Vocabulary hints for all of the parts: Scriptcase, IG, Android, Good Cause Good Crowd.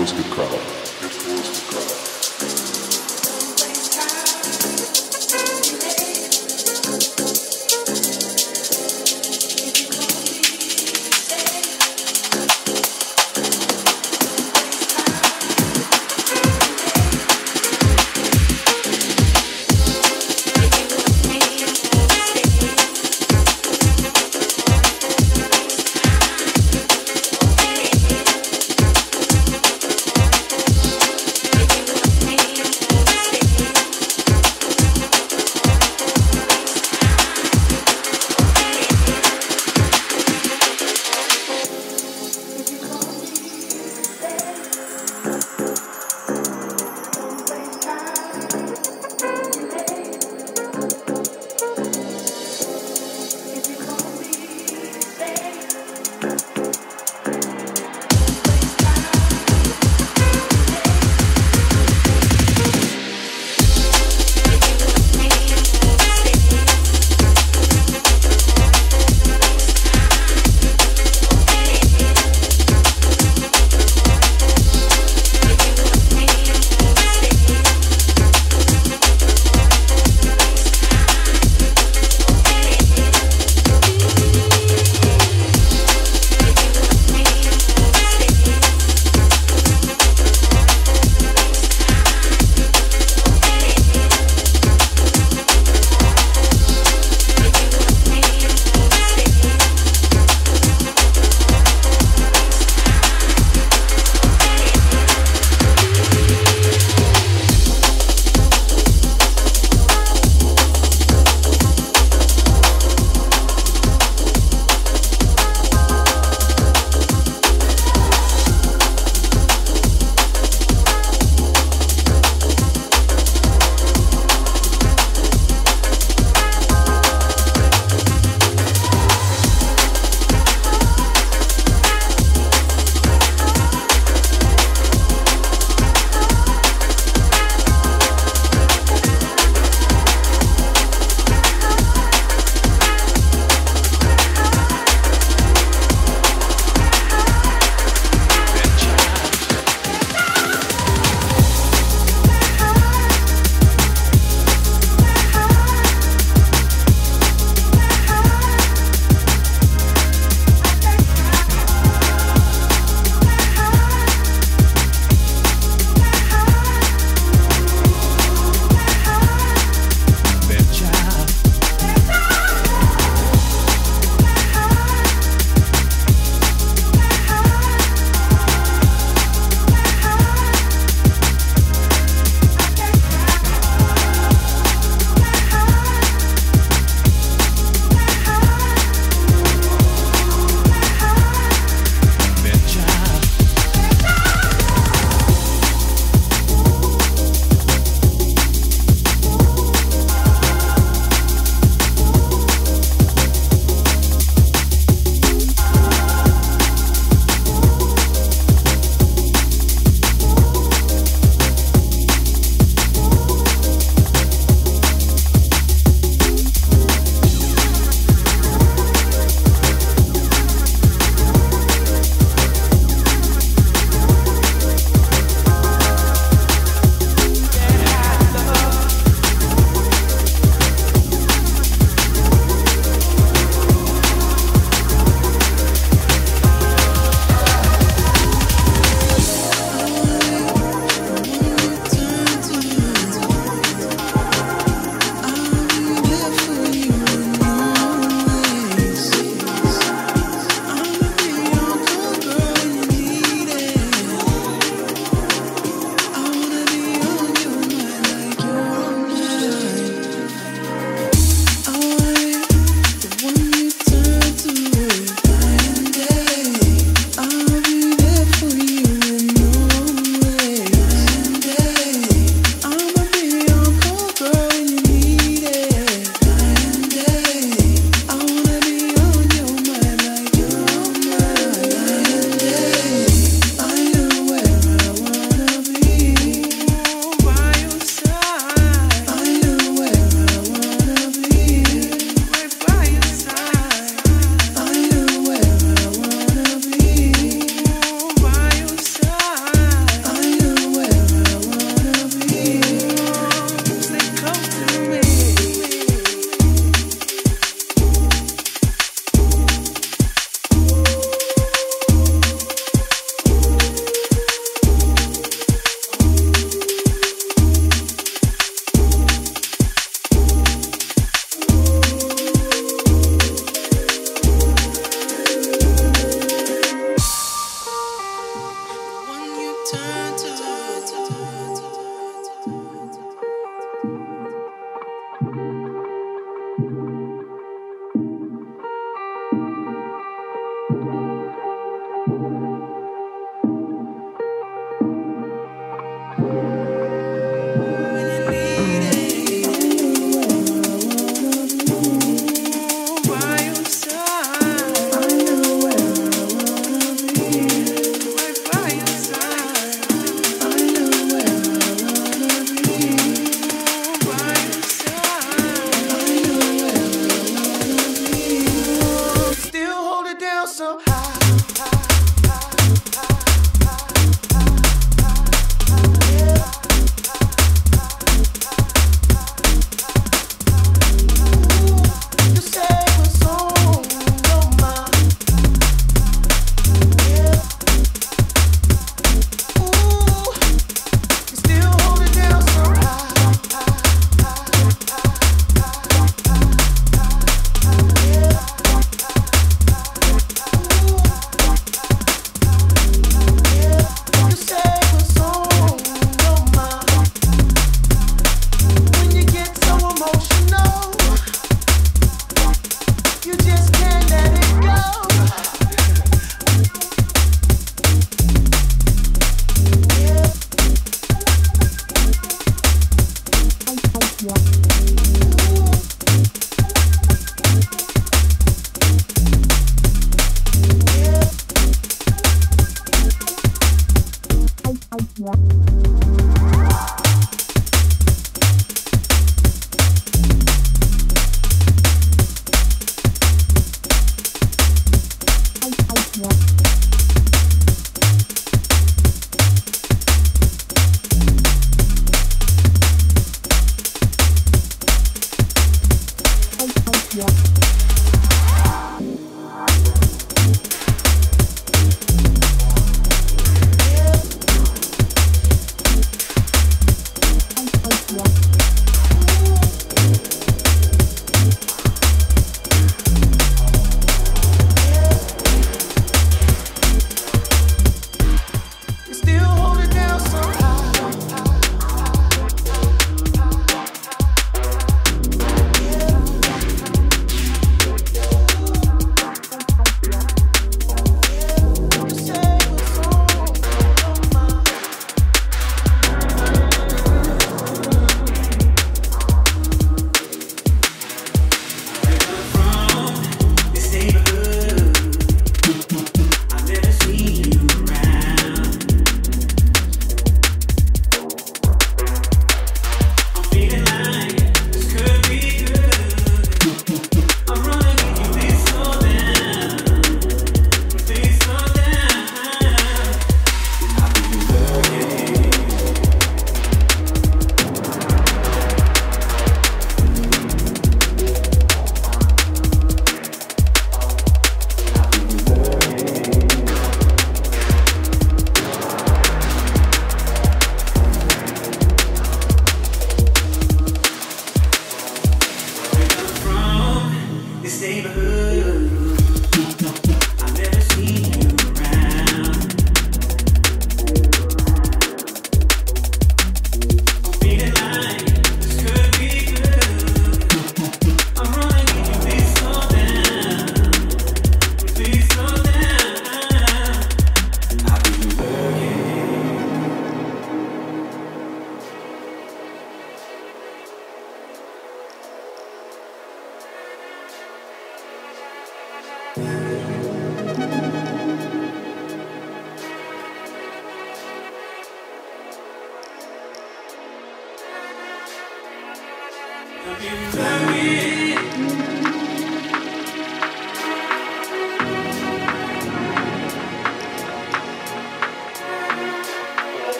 Cause Good Crowd. Good Cause Good Crowd.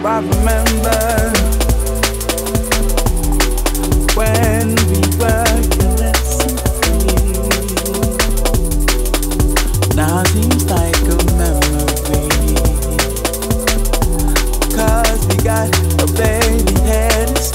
I remember when we were careless and free. Now it seems like a memory, 'cause we got a baby head of space.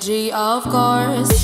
IG, of course.